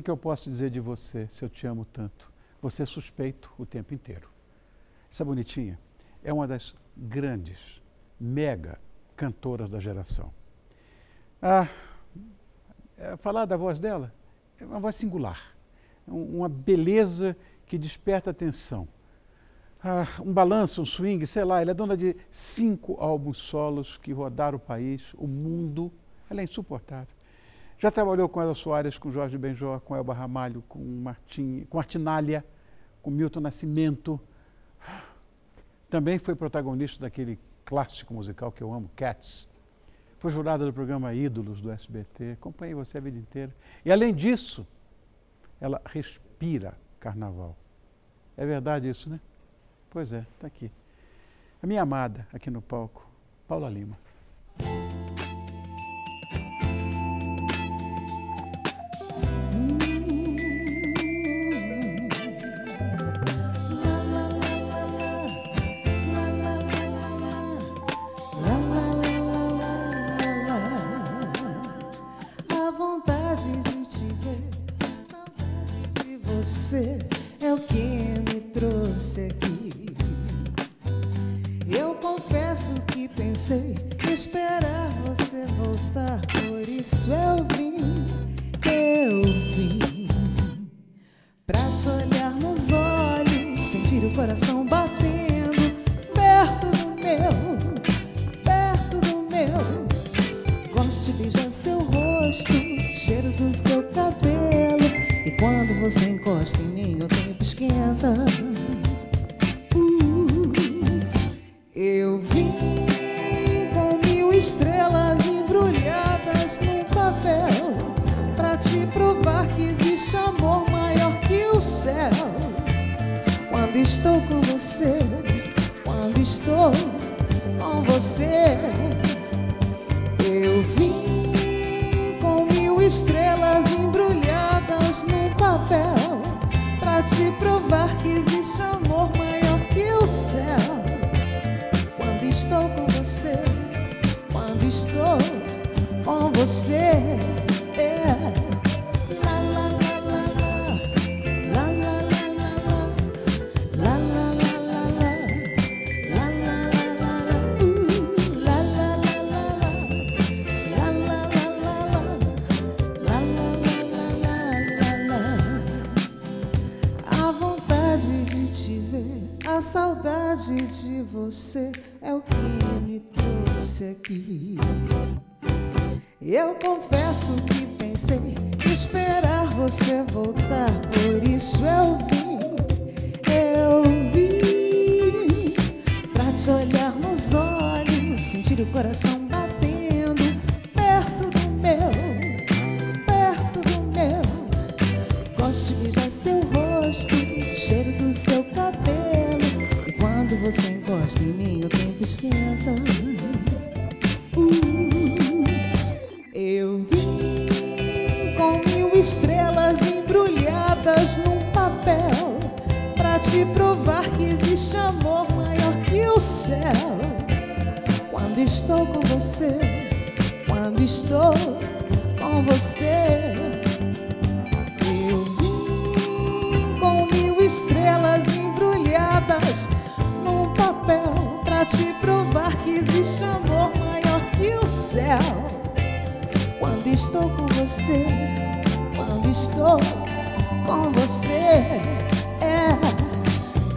que eu posso dizer de você se eu te amo tanto? Você é suspeito o tempo inteiro. Essa bonitinha é uma das grandes, mega cantoras da geração. Ah, falar da voz dela é uma voz singular, uma beleza que desperta atenção. Ah, um balanço, um swing, sei lá, ela é dona de 5 álbuns solos que rodaram o país, o mundo. Ela é insuportável. Já trabalhou com Elza Soares, com Jorge Ben Jor, com Elba Ramalho, com Artinália, com Milton Nascimento. Também foi protagonista daquele clássico musical que eu amo, Cats. Foi jurada do programa Ídolos do SBT. Acompanhei você a vida inteira. E além disso, ela respira carnaval. É verdade isso, né? Pois é, está aqui. A minha amada, aqui no palco, Paula Lima. A vontade de te ver, a saudade de você é o que me trouxe aqui. Confesso que pensei esperar você voltar, por isso eu vim pra te olhar nos olhos, sentir o coração batendo perto do meu. Gosto de beijar seu rosto, cheiro do seu cabelo, e quando você encosta em mim o tempo esquenta. Eu vim com 1000 estrelas embrulhadas num papel, pra te provar que existe amor maior que o céu. Quando estou com você, quando estou com você. Eu vim com 1000 estrelas embrulhadas num papel, pra te provar que existe amor maior que o céu. Estou com você, quando estou com você, é. Saudade de você é o que me trouxe aqui. Eu confesso que pensei esperar você voltar, por isso eu vim pra te olhar nos olhos, sentir o coração batendo perto do meu. Gosto de beijar seu rosto, cheiro do seu cabelo. Quando você encosta em mim, o tempo esquenta. Eu vim com 1000 estrelas embrulhadas num papel, pra te provar que existe amor maior que o céu. Quando estou com você, quando estou com você. Eu vim com 1000 estrelas embrulhadas pra te provar que existe amor maior que o céu. Quando estou com você, quando estou com você, é.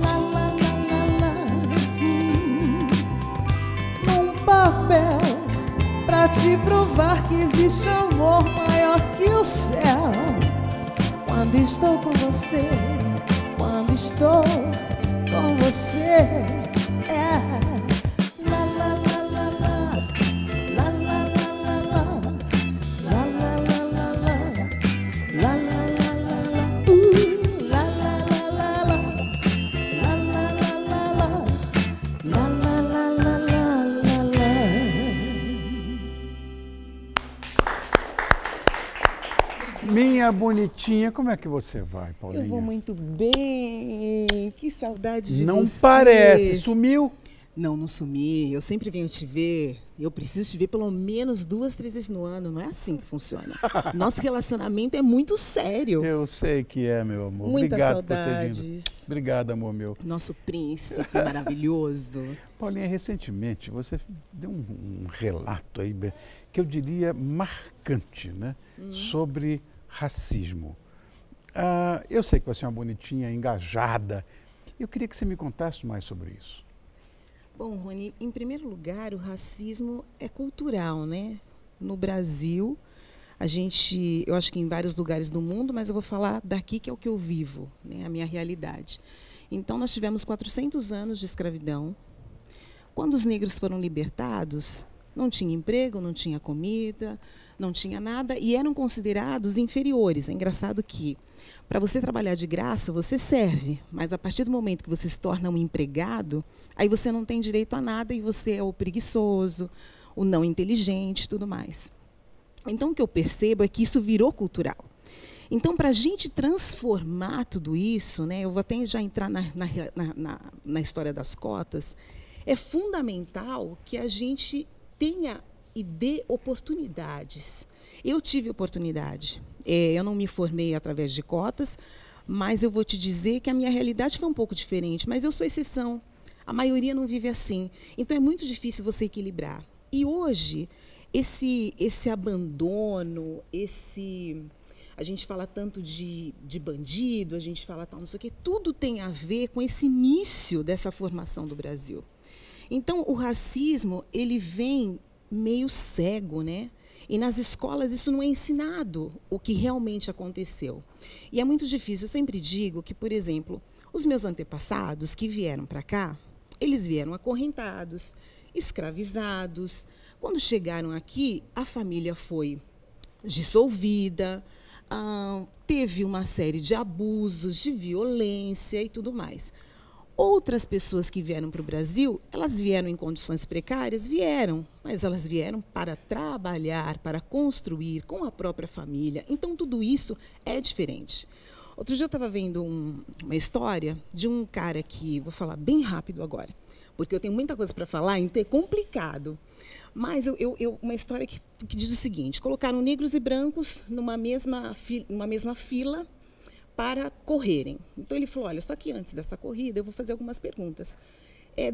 Lá, lá, lá, lá, lá. Num papel, pra te provar que existe amor maior que o céu. Quando estou com você, quando estou com você. Minha bonitinha, como é que você vai, Paulinha? Eu vou muito bem, que saudade de você. Não parece, sumiu? Não, não sumi, eu sempre venho te ver, eu preciso te ver pelo menos 2, 3 vezes no ano, não é assim que funciona. Nosso relacionamento é muito sério. Eu sei que é, meu amor. Muitas saudades. Obrigado, amor meu. Nosso príncipe maravilhoso. Paulinha, recentemente você deu um relato aí, que eu diria marcante, né? Sobre racismo. Eu sei que você é uma bonitinha, engajada. Eu queria que você me contasse mais sobre isso. Bom, Rony, em primeiro lugar, o racismo é cultural, né? No Brasil, a gente, eu acho que em vários lugares do mundo, mas eu vou falar daqui que é o que eu vivo, né? A minha realidade. Então, nós tivemos 400 anos de escravidão. Quando os negros foram libertados, não tinha emprego, não tinha comida, não tinha nada, e eram considerados inferiores. É engraçado que, para você trabalhar de graça, você serve, mas a partir do momento que você se torna um empregado, aí você não tem direito a nada e você é o preguiçoso, o não inteligente, tudo mais. Então, o que eu percebo é que isso virou cultural. Então, para a gente transformar tudo isso, né, eu vou até já entrar na história das cotas, é fundamental que a gente tenha e dê oportunidades. Eu tive oportunidade. Eu não me formei através de cotas, mas eu vou te dizer que a minha realidade foi um pouco diferente, mas eu sou exceção. A maioria não vive assim. Então, é muito difícil você equilibrar. E hoje, esse abandono, a gente fala tanto de bandido, a gente fala tal, não sei o quê, tudo tem a ver com esse início dessa formação do Brasil. Então, o racismo, ele vem meio cego, né? E nas escolas isso não é ensinado, o que realmente aconteceu. E é muito difícil. Eu sempre digo que, por exemplo, os meus antepassados que vieram para cá, eles vieram acorrentados, escravizados. Quando chegaram aqui, a família foi dissolvida, teve uma série de abusos, de violência e tudo mais. Outras pessoas que vieram para o Brasil, elas vieram em condições precárias, vieram, mas elas vieram para trabalhar, para construir com a própria família. Então, tudo isso é diferente. Outro dia eu estava vendo uma história de um cara que, vou falar bem rápido agora, porque eu tenho muita coisa para falar, então é complicado. Mas uma história que diz o seguinte: colocaram negros e brancos numa mesma fila, para correrem. Então, ele falou, olha, só que antes dessa corrida, eu vou fazer algumas perguntas.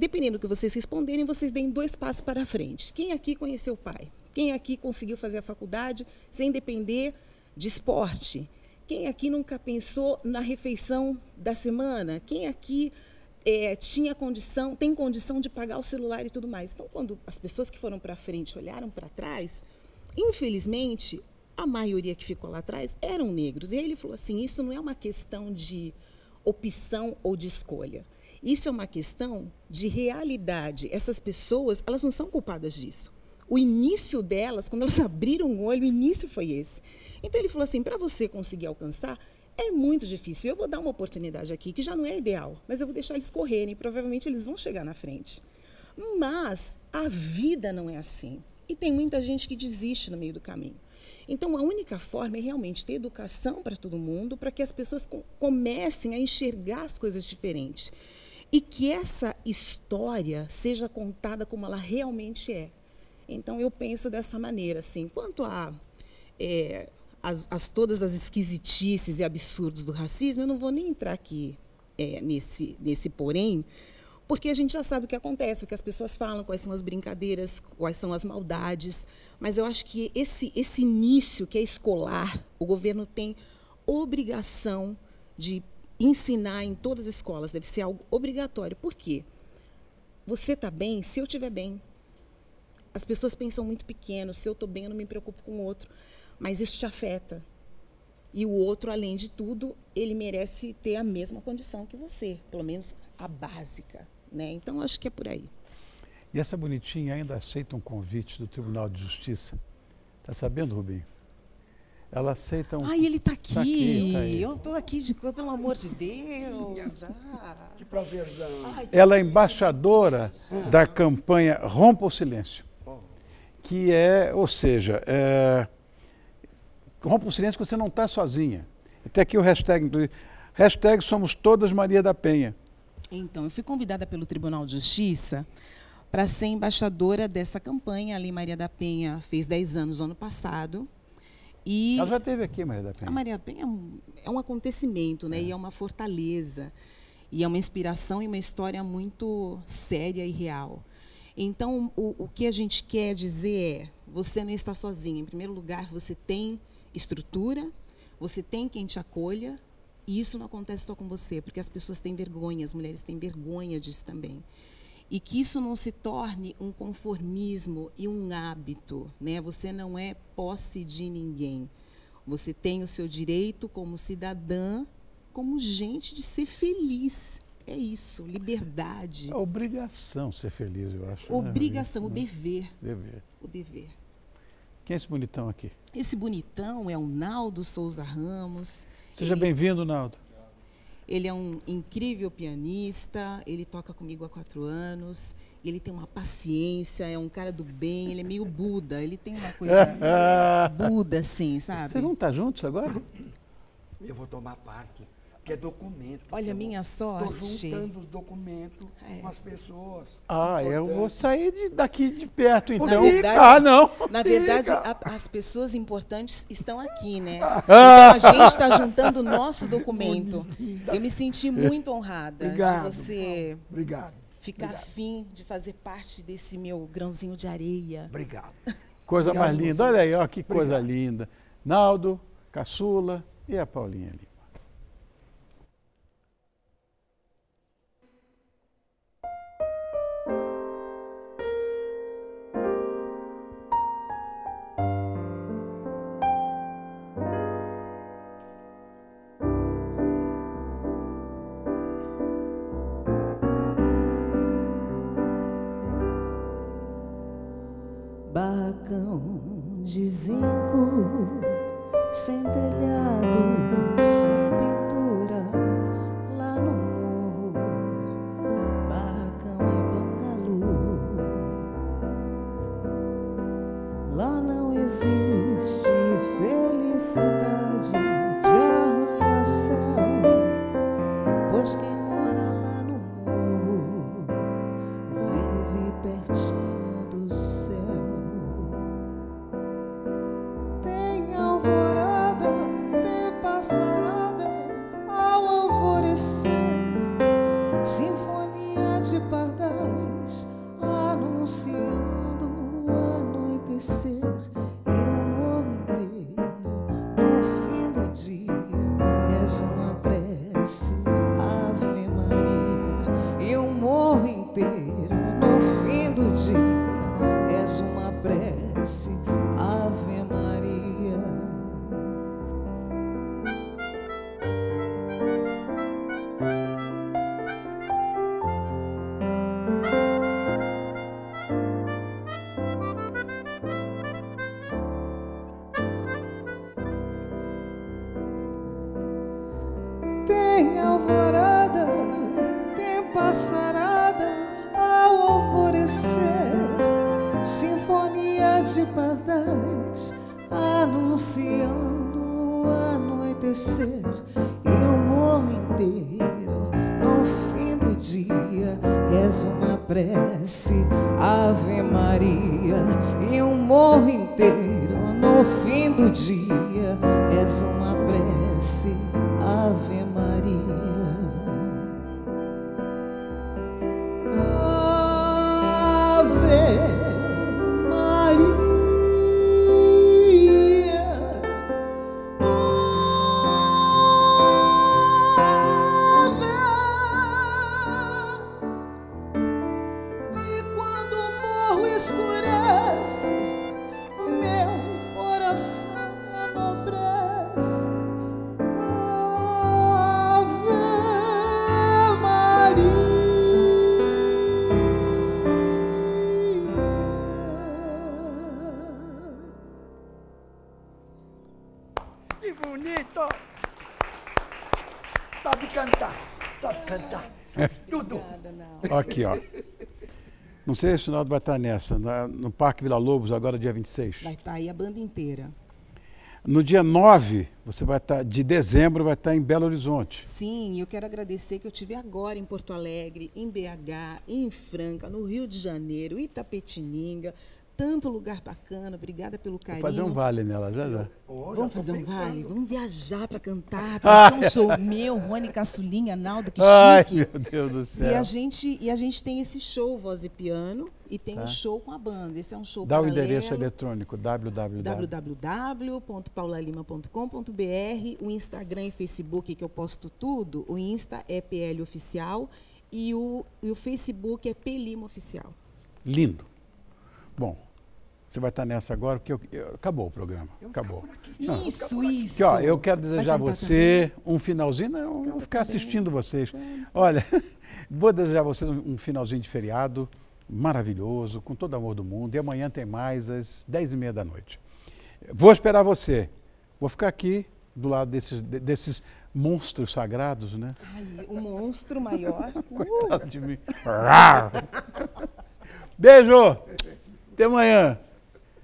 Dependendo do que vocês responderem, vocês deem 2 passos para frente. Quem aqui conheceu o pai? Quem aqui conseguiu fazer a faculdade sem depender de esporte? Quem aqui nunca pensou na refeição da semana? Quem aqui tem condição de pagar o celular e tudo mais? Então, quando as pessoas que foram para frente olharam para trás, infelizmente, a maioria que ficou lá atrás eram negros. E aí ele falou assim, isso não é uma questão de opção ou de escolha. Isso é uma questão de realidade. Essas pessoas, elas não são culpadas disso. O início delas, quando elas abriram o olho, o início foi esse. Então ele falou assim, para você conseguir alcançar, é muito difícil. Eu vou dar uma oportunidade aqui, que já não é ideal, mas eu vou deixar eles correrem, provavelmente eles vão chegar na frente. Mas a vida não é assim. E tem muita gente que desiste no meio do caminho. Então, a única forma é realmente ter educação para todo mundo, para que as pessoas comecem a enxergar as coisas diferentes. E que essa história seja contada como ela realmente é. Então, eu penso dessa maneira, assim. Quanto a todas as esquisitices e absurdos do racismo, eu não vou nem entrar aqui nesse porém, porque a gente já sabe o que acontece, o que as pessoas falam, quais são as brincadeiras, quais são as maldades. Mas eu acho que esse início que é escolar, o governo tem obrigação de ensinar em todas as escolas, deve ser algo obrigatório. Por quê? Você está bem se eu estiver bem. As pessoas pensam muito pequeno, se eu estou bem eu não me preocupo com o outro, mas isso te afeta. E o outro, além de tudo, ele merece ter a mesma condição que você, pelo menos a básica. Né? Então, acho que é por aí. E essa bonitinha ainda aceita um convite do Tribunal de Justiça. Está sabendo, Rubinho? Ela aceita um... Ai, ele está aqui. Tá aqui. Eu estou aqui de cor, pelo amor de Deus. Ah. Que prazerzão. Ai, que ela é embaixadora da campanha Rompa o Silêncio. Que é, ou seja, rompa o silêncio que você não está sozinha. Até aqui o hashtag somos todas Maria da Penha. Então, eu fui convidada pelo Tribunal de Justiça para ser embaixadora dessa campanha. Ali, Maria da Penha fez 10 anos ano passado. E ela já esteve aqui, Maria da Penha. A Maria da Penha é um acontecimento, né? É. E é uma fortaleza. E é uma inspiração e uma história muito séria e real. Então, o que a gente quer dizer é, você não está sozinha. Em primeiro lugar, você tem estrutura, você tem quem te acolha. E isso não acontece só com você, porque as pessoas têm vergonha, as mulheres têm vergonha disso também. E que isso não se torne um conformismo e um hábito, né? Você não é posse de ninguém. Você tem o seu direito como cidadã, como gente, de ser feliz. É isso, liberdade. É obrigação ser feliz, eu acho. Obrigação, né? O dever. Dever. O dever. Quem é esse bonitão aqui? Esse bonitão é o Naldo Souza Ramos. Seja bem-vindo, Naldo. Ele é um incrível pianista, ele toca comigo há 4 anos, ele tem uma paciência, é um cara do bem, ele é meio Buda, ele tem uma coisa Buda, assim, sabe? Vocês vão estar juntos agora? Eu vou tomar parte, que é documento. Olha a minha sorte. Estou juntando os documentos com as pessoas. Ah, eu vou sair daqui de perto, então. Na verdade, não. Na verdade, as pessoas importantes estão aqui, né? Então, a gente está juntando o nosso documento. Eu me senti muito honrada de você ficar afim de fazer parte desse meu grãozinho de areia. Obrigado. Coisa mais linda. Olha aí, ó, que coisa linda. Naldo, caçula e a Paulinha ali. Barracão de zinco, sem telhado, sem pintura, lá no morro. Barracão é bangalô. Lá não existe felicidade de arranha-céu, pois quem mora lá no morro vive pertinho. Aqui, ó. Não sei se o Naldo vai estar nessa, no Parque Vila Lobos, agora dia 26. Vai estar aí a banda inteira. No dia 9, você vai estar, de dezembro, vai estar em Belo Horizonte. Sim, eu quero agradecer que eu estive agora em Porto Alegre, em BH, em Franca, no Rio de Janeiro, Itapetininga, tanto lugar bacana, obrigada pelo carinho. Vou fazer um vale nela, já já. Oh, vamos fazer um vale, vamos viajar para cantar, para um show meu, Rony Caçulinha, Naldo, que chique. Ai, meu Deus do céu. E a gente tem esse show, voz e piano, e tem um show com a banda, esse é um show paralelo. Dá o endereço eletrônico, www.paulalima.com.br, o Instagram e Facebook que eu posto tudo, o Insta é PL Oficial e o Facebook é PLima Oficial. Lindo. Bom. Você vai estar nessa agora, porque acabou o programa. Acabou. Isso. Aqui, ó, eu quero desejar a você um finalzinho. Não, eu vou ficar assistindo vocês. Olha, vou desejar a vocês um finalzinho de feriado maravilhoso, com todo o amor do mundo. E amanhã tem mais, às 10h30 da noite. Vou esperar você. Vou ficar aqui, do lado desses monstros sagrados, né? Ai, o monstro maior. Coitado de mim. Beijo! Até amanhã.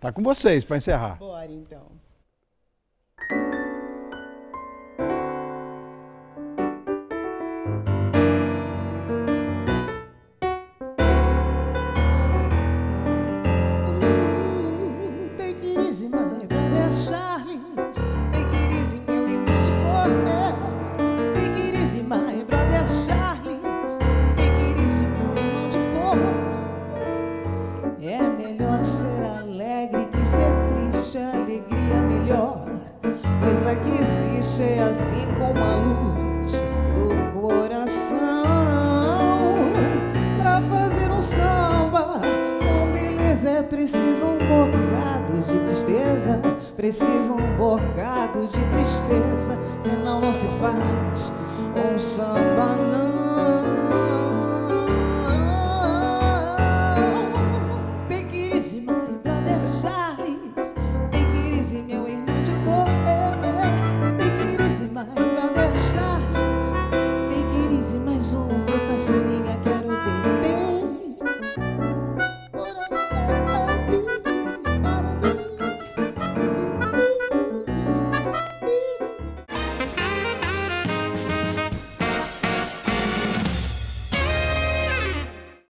Tá com vocês para encerrar. Bora, então. Tem que ir em mãe para Charles. Tem que ir em meu irmão de cor. Tem que ir em mãe para deixar. Coisa que existe é assim como a luz do coração. Pra fazer um samba com beleza é preciso um bocado de tristeza. Precisa um bocado de tristeza, senão não se faz um samba não.